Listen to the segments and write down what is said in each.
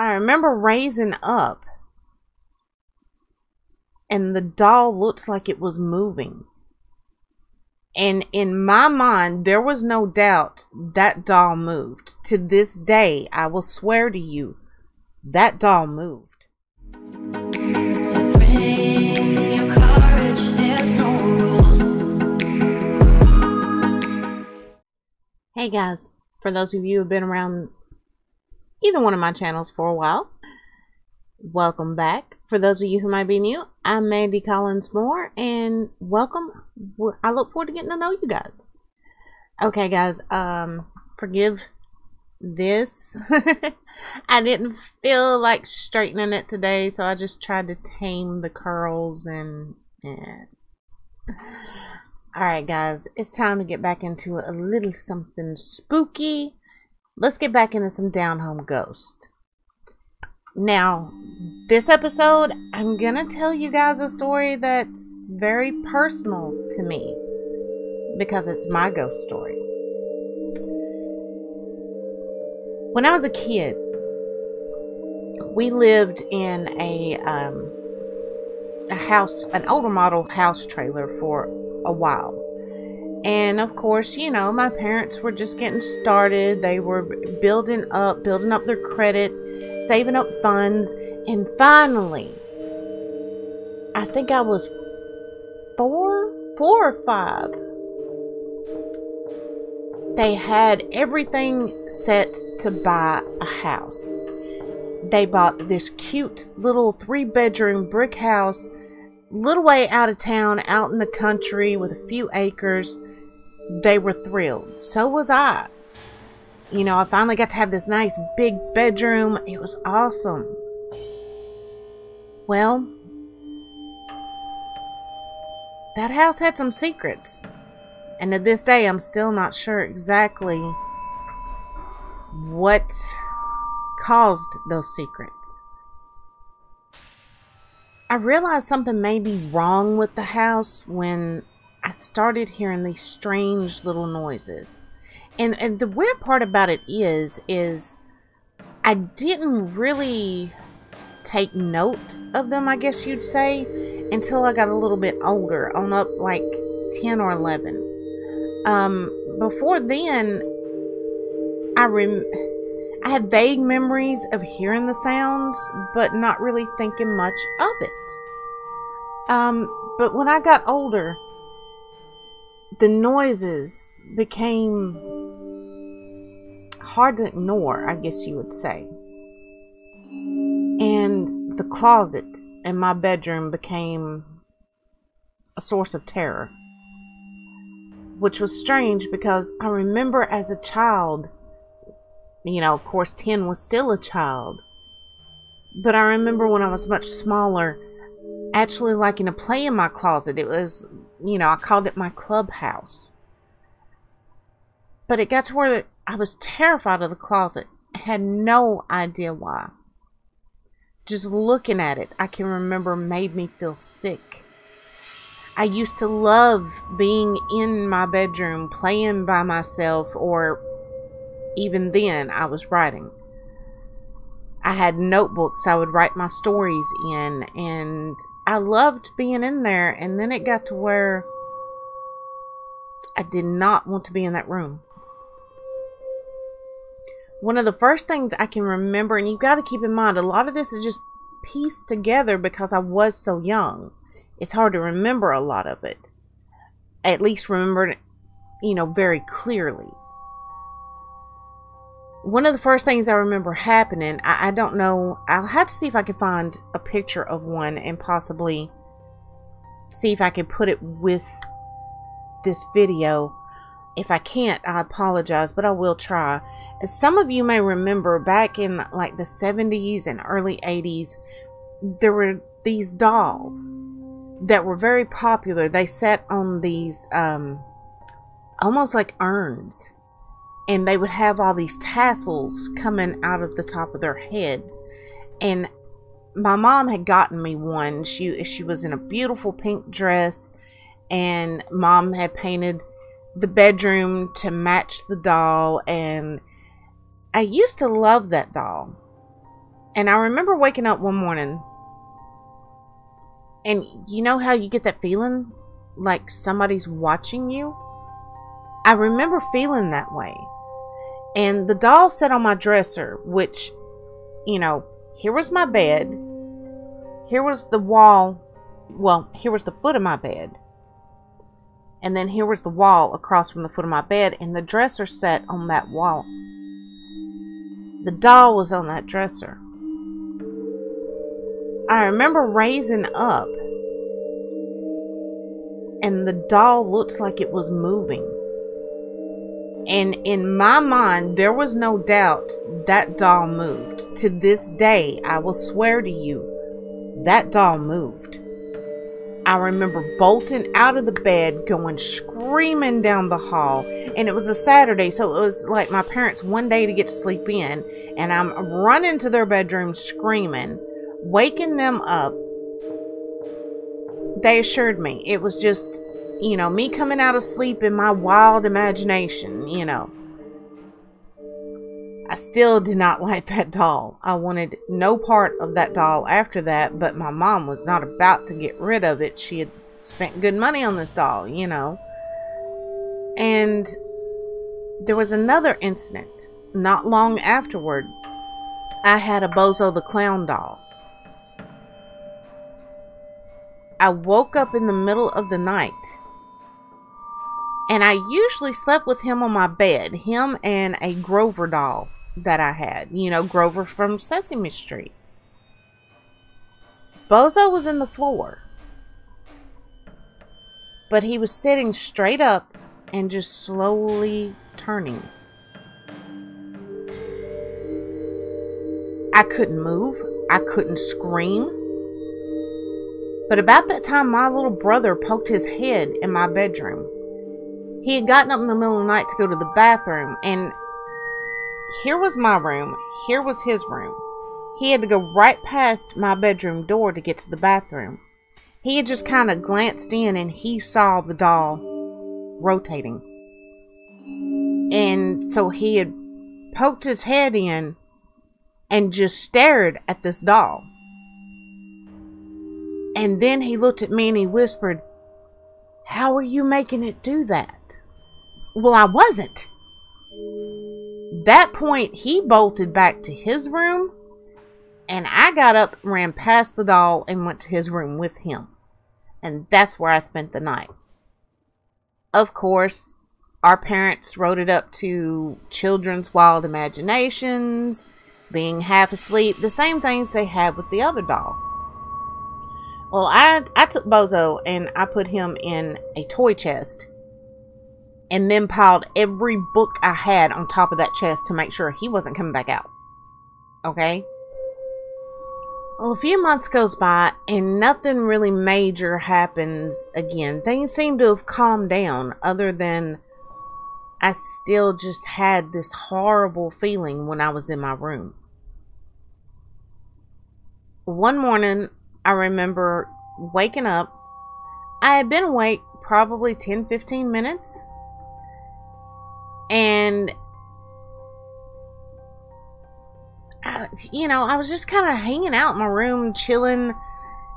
I remember raising up and the doll looked like it was moving. And in my mind, there was no doubt that doll moved. To this day, I will swear to you, that doll moved. So bring your courage, there's no rules. Hey guys, for those of you who have been around either one of my channels for a while, welcome back. For those of you who might be new, I'm Mandy Collins Moore, and welcome. I look forward to getting to know you guys. Okay, guys, forgive this. I didn't feel like straightening it today, so I just tried to tame the curls and. All right, guys, it's time to get back into a little something spooky. Let's get back into some down-home ghosts. Now, this episode, I'm gonna tell you guys a story that's very personal to me because it's my ghost story. When I was a kid, we lived in a house, an older model house trailer for a while. And of course, you know, my parents were just getting started. They were building up their credit, saving up funds, and finally, I think I was four or five, they had everything set to buy a house. They bought this cute little 3-bedroom brick house, little way out of town, out in the country with a few acres. They were thrilled. So was I. You know, I finally got to have this nice big bedroom. It was awesome. Well, that house had some secrets. And to this day, I'm still not sure exactly what caused those secrets. I realized something may be wrong with the house when I started hearing these strange little noises. And the weird part about it is I didn't really take note of them, I guess you'd say, until I got a little bit older, on up like 10 or 11. Before then, I had vague memories of hearing the sounds, but not really thinking much of it. But when I got older, the noises became hard to ignore, I guess you would say. And the closet in my bedroom became a source of terror, which was strange because I remember as a child, you know, of course 10 was still a child, but I remember when I was much smaller actually liking to play in my closet. It was, you know, I called it my clubhouse. But it got to where I was terrified of the closet. I had no idea why. Just looking at it, I can remember, made me feel sick. I used to love being in my bedroom, playing by myself, or even then, I was writing. I had notebooks I would write my stories in, and I loved being in there. And then it got to where I did not want to be in that room. One of the first things I can remember, and you've got to keep in mind, a lot of this is just pieced together because I was so young. It's hard to remember a lot of it. At least remember it, you know, very clearly. One of the first things I remember happening, I don't know, I'll have to see if I can find a picture of one and possibly see if I can put it with this video. If I can't, I apologize, but I will try. As some of you may remember, back in like the 70s and early 80s, there were these dolls that were very popular. They sat on these almost like urns, and they would have all these tassels coming out of the top of their heads. And my mom had gotten me one. She was in a beautiful pink dress, and Mom had painted the bedroom to match the doll, and I used to love that doll. And I remember waking up one morning, and you know how you get that feeling like somebody's watching you? I remember feeling that way. And the doll sat on my dresser, which, you know, here was my bed. Here was the wall. Well, here was the foot of my bed. And then here was the wall across from the foot of my bed. And the dresser sat on that wall. The doll was on that dresser. I remember raising up, and the doll looked like it was moving. And in my mind, there was no doubt that doll moved. To this day, I will swear to you, that doll moved. I remember bolting out of the bed, going screaming down the hall. And it was a Saturday, so it was like my parents' one day to get to sleep in. And I'm running to their bedroom screaming, waking them up. They assured me it was just, you know, me coming out of sleep in my wild imagination, you know. I still did not like that doll. I wanted no part of that doll after that, but my mom was not about to get rid of it. She had spent good money on this doll, you know. And there was another incident not long afterward. I had a Bozo the Clown doll. I woke up in the middle of the night. And I usually slept with him on my bed. Him and a Grover doll that I had. You know, Grover from Sesame Street. Bozo was in the floor. But he was sitting straight up and just slowly turning. I couldn't move. I couldn't scream. But about that time, my little brother poked his head in my bedroom. He had gotten up in the middle of the night to go to the bathroom, and here was my room, here was his room. He had to go right past my bedroom door to get to the bathroom. He had just kind of glanced in, and he saw the doll rotating. And so he had poked his head in and just stared at this doll. And then he looked at me and he whispered, "How are you making it do that?" Well, I wasn't. That point, he bolted back to his room, and I got up, ran past the doll, and went to his room with him. And that's where I spent the night. Of course, our parents wrote it up to children's wild imaginations, being half asleep, the same things they had with the other doll. Well, I took Bozo and I put him in a toy chest and then piled every book I had on top of that chest to make sure he wasn't coming back out. Okay? Well, a few months goes by and nothing really major happens again. Things seem to have calmed down, other than I still just had this horrible feeling when I was in my room. One morning, I remember waking up. I had been awake probably 10-15 minutes, and I was just kind of hanging out in my room, chilling,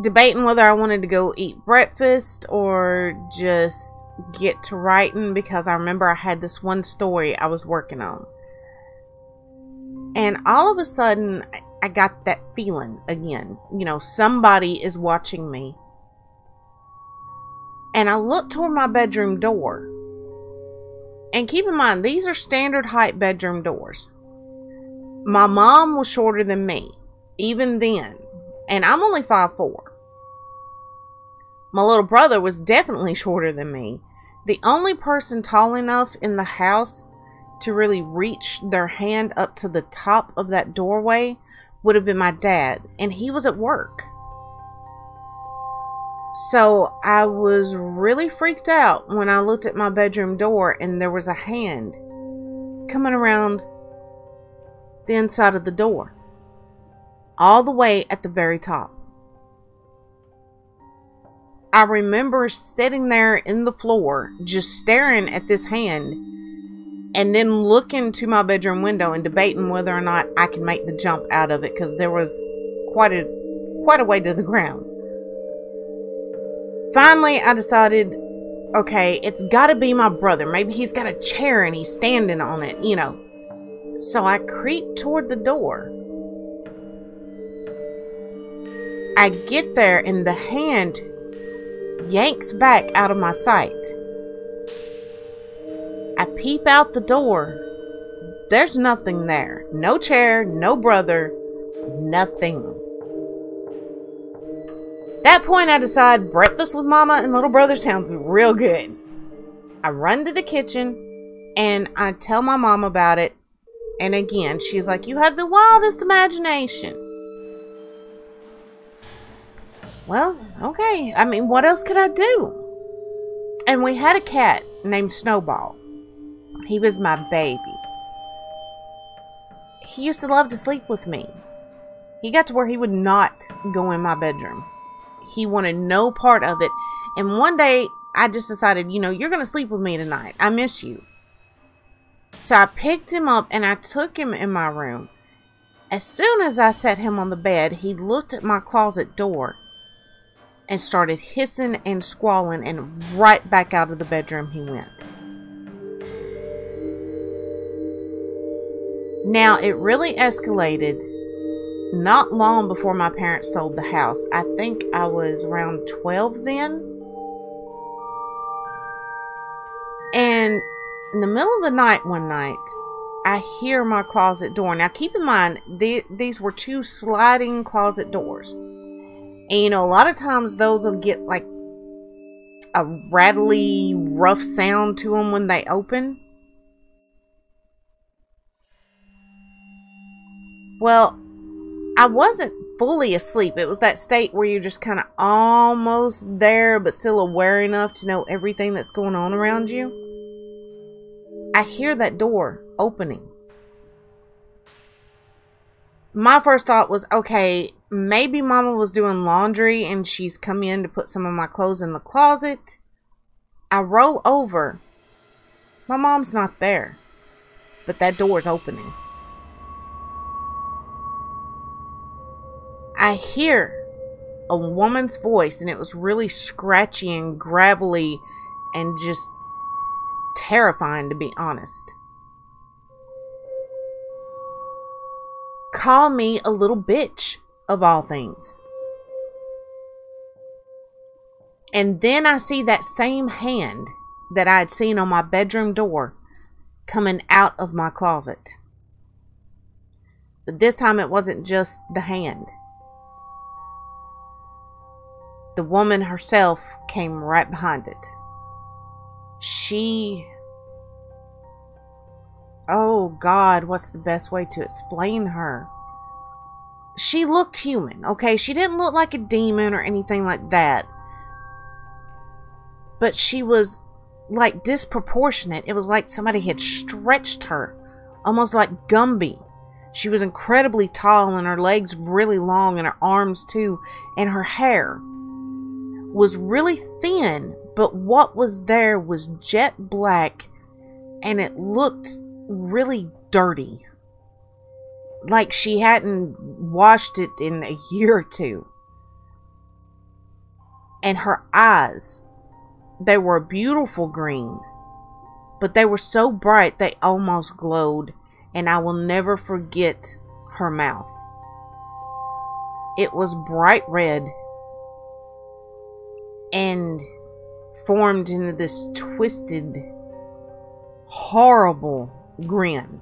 debating whether I wanted to go eat breakfast or just get to writing, because I remember I had this one story I was working on. And all of a sudden, I got that feeling again. You know, somebody is watching me. And I looked toward my bedroom door. And keep in mind, these are standard height bedroom doors. My mom was shorter than me, even then. And I'm only 5'4". My little brother was definitely shorter than me. The only person tall enough in the house to really reach their hand up to the top of that doorway would have been my dad, and he was at work. So I was really freaked out when I looked at my bedroom door and there was a hand coming around the inside of the door, all the way at the very top. I remember sitting there in the floor, just staring at this hand, and then looking to my bedroom window and debating whether or not I can make the jump out of it, because there was quite a way to the ground. Finally, I decided, okay, it's got to be my brother. Maybe he's got a chair and he's standing on it, you know. So I creep toward the door. I get there and the hand yanks back out of my sight. I peep out the door. There's nothing there. No chair, no brother, nothing. At that point I decide breakfast with mama and little brother sounds real good. I run to the kitchen and I tell my mom about it. And again, she's like, you have the wildest imagination. Well, okay. I mean, what else could I do? And we had a cat named Snowball. He was my baby. He used to love to sleep with me. He got to where he would not go in my bedroom. He wanted no part of it. And one day, I just decided, you know, you're going to sleep with me tonight. I miss you. So I picked him up and I took him in my room. As soon as I set him on the bed, he looked at my closet door and started hissing and squalling, and right back out of the bedroom he went. Now, it really escalated not long before my parents sold the house. I think I was around 12 then. And in the middle of the night one night, I hear my closet door. Now, keep in mind, these were two sliding closet doors. And, you know, a lot of times those will get, like, a rattly, rough sound to them when they open. Well, I wasn't fully asleep. It was that state where you're just kind of almost there, but still aware enough to know everything that's going on around you. I hear that door opening. My first thought was, okay, maybe mama was doing laundry and she's come in to put some of my clothes in the closet. I roll over. My mom's not there, but that door's opening. I hear a woman's voice, and it was really scratchy and gravelly and just terrifying, to be honest. Call me a little bitch, of all things. And then I see that same hand that I had seen on my bedroom door coming out of my closet. But this time it wasn't just the hand. The woman herself came right behind it. She, oh God, what's the best way to explain her? She looked human, okay? She didn't look like a demon or anything like that. But she was, like, disproportionate. It was like somebody had stretched her, almost like Gumby. She was incredibly tall and her legs really long and her arms too. And her hair was really thin. But what was there was jet black, and it looked really dirty. Like she hadn't washed it in a year or two. And her eyes, they were a beautiful green, but they were so bright they almost glowed, and I will never forget her mouth. It was bright red, and formed into this twisted, horrible grin.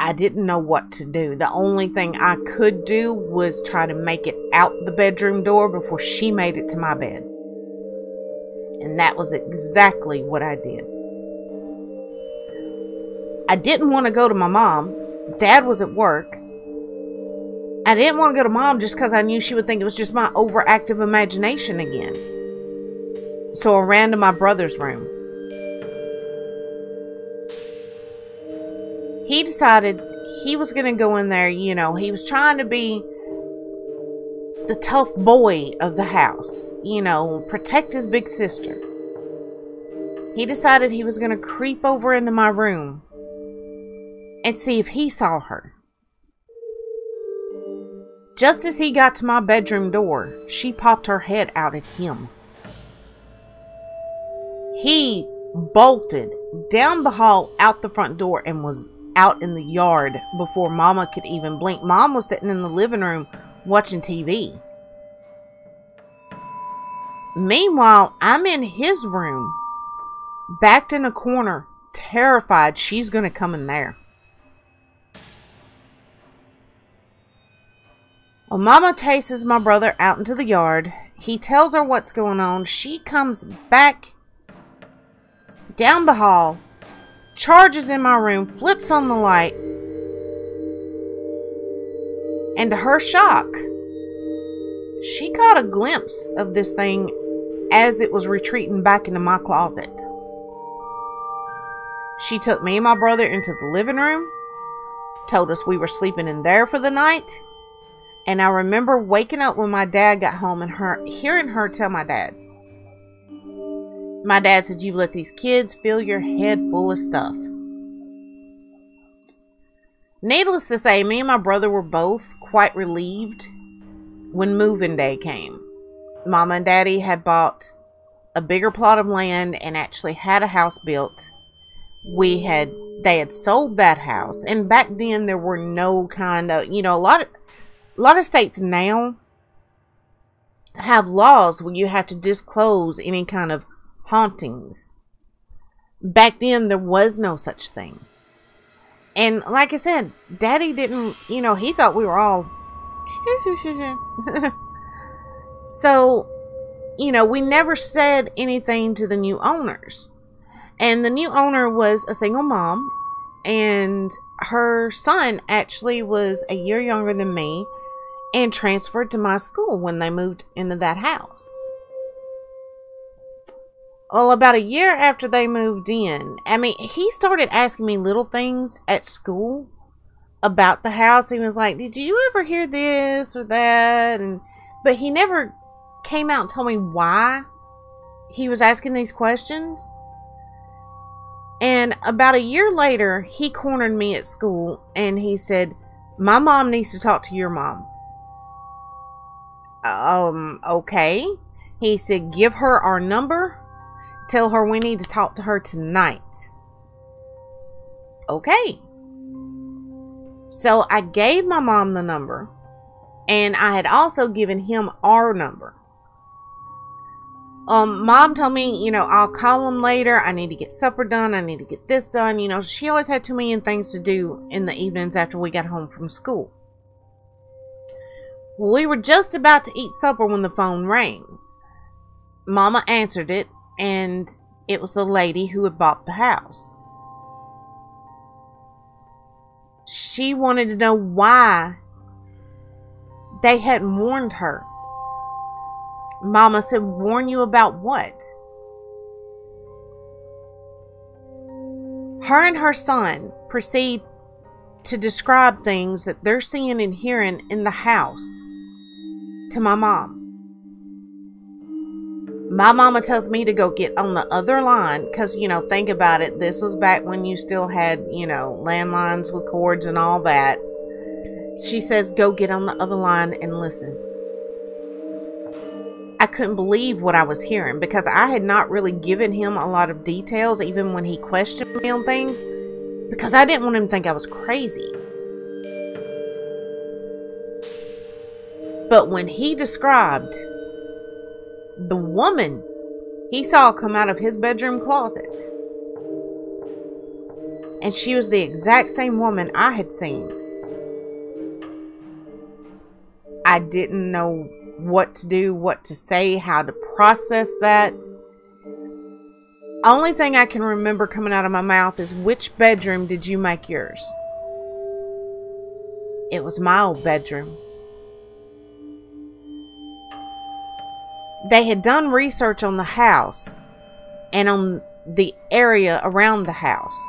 I didn't know what to do. The only thing I could do was try to make it out the bedroom door before she made it to my bed. And that was exactly what I did. I didn't want to go to my mom. Dad was at work. I didn't want to go to mom just because I knew she would think it was just my overactive imagination again. So I ran to my brother's room. He decided he was going to go in there, you know, he was trying to be the tough boy of the house, you know, protect his big sister. he decided he was going to creep over into my room and see if he saw her. Just as he got to my bedroom door, she popped her head out at him. He bolted down the hall, out the front door, and was out in the yard before Mama could even blink. Mom was sitting in the living room watching TV. Meanwhile, I'm in his room, backed in a corner, terrified she's going to come in there. Well, Mama chases my brother out into the yard. He tells her what's going on. She comes back down the hall, charges in my room, flips on the light, and to her shock, she caught a glimpse of this thing as it was retreating back into my closet. She took me and my brother into the living room, told us we were sleeping in there for the night, and I remember waking up when my dad got home and hearing her tell my dad. My dad said, "You let these kids fill your head full of stuff." Needless to say, me and my brother were both quite relieved when moving day came. Mama and Daddy had bought a bigger plot of land and actually had a house built. They had sold that house, and back then there were no kind of, you know, a lot of states now have laws where you have to disclose any kind of hauntings. Back then there was no such thing. And like I said, Daddy didn't, you know, he thought we were all so, you know, we never said anything to the new owners. And the new owner was a single mom, and her son actually was a year younger than me and transferred to my school when they moved into that house. Well, about a year after they moved in, I mean, he started asking me little things at school about the house. He was like, "Did you ever hear this or that?" But he never came out and told me why he was asking these questions. And about a year later, he cornered me at school and he said, "My mom needs to talk to your mom." Okay. He said, "Give her our number. Tell her we need to talk to her tonight." Okay. So I gave my mom the number, and I had also given him our number. Mom told me, you know, "I'll call him later. I need to get supper done. I need to get this done." You know, she always had 2 million things to do in the evenings after we got home from school. We were just about to eat supper when the phone rang. Mama answered it, and it was the lady who had bought the house. She wanted to know why they hadn't warned her. Mama said, "Warn you about what?" Her and her son proceed to describe things that they're seeing and hearing in the house to my mom. My mama tells me to go get on the other line because, you know, think about it. This was back when you still had, you know, landlines with cords and all that. She says, "Go get on the other line and listen." I couldn't believe what I was hearing because I had not really given him a lot of details, even when he questioned me on things, because I didn't want him to think I was crazy. But when he described the woman he saw come out of his bedroom closet, and she was the exact same woman I had seen, I didn't know what to do, what to say, how to process that. Only thing I can remember coming out of my mouth is, "Which bedroom did you make yours?" It was my old bedroom. They had done research on the house and on the area around the house.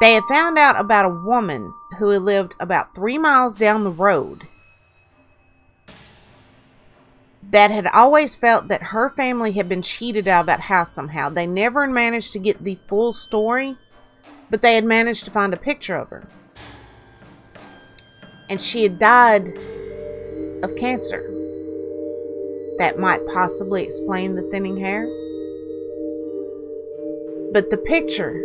They had found out about a woman who had lived about 3 miles down the road that had always felt that her family had been cheated out of that house somehow. They never managed to get the full story, but they had managed to find a picture of her. And she had died of cancer. That might possibly explain the thinning hair. But the picture,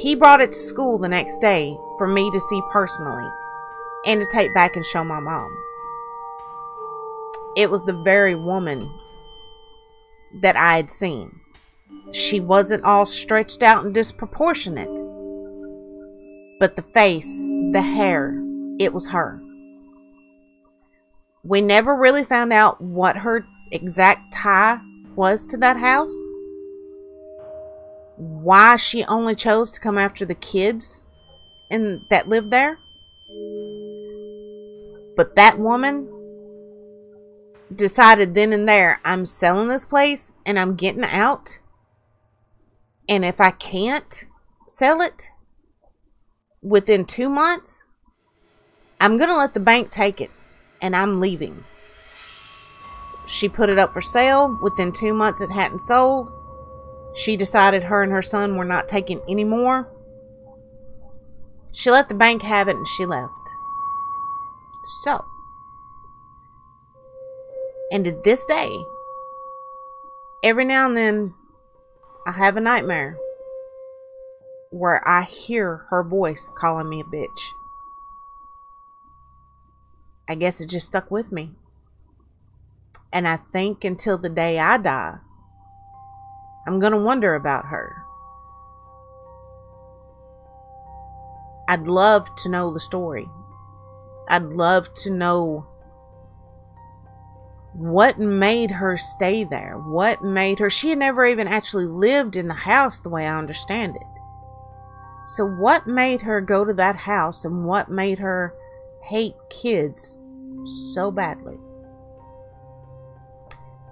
he brought it to school the next day for me to see personally and to take back and show my mom. It was the very woman that I had seen. She wasn't all stretched out and disproportionate, but the face, the hair, it was her. We never really found out what her exact tie was to that house, why she only chose to come after the kids and that lived there. But that woman decided then and there, I'm selling this place and I'm getting out. And if I can't sell it within 2 months, I'm going to let the bank take it and I'm leaving. She put it up for sale. Within 2 months, it hadn't sold. She decided her and her son were not taking any more. She let the bank have it and she left. So, and to this day, every now and then I have a nightmare where I hear her voice calling me a bitch. I guess it just stuck with me. And I think until the day I die, I'm going to wonder about her. I'd love to know the story. I'd love to know what made her stay there. What made her... She had never even actually lived in the house the way I understand it. So what made her go to that house and what made her hate kids so badly?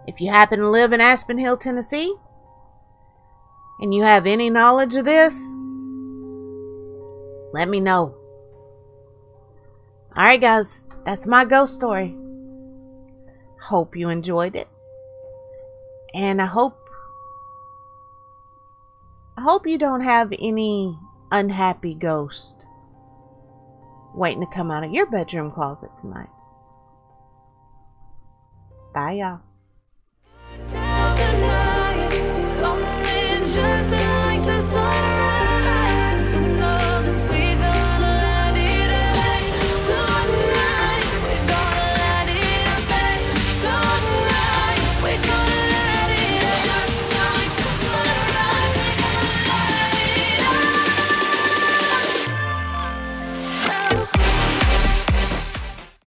If you happen to live in Aspen Hill, Tennessee, and you have any knowledge of this, let me know. Alright guys, that's my ghost story. Hope you enjoyed it, and I hope you don't have any unhappy ghost waiting to come out of your bedroom closet tonight. Bye y'all.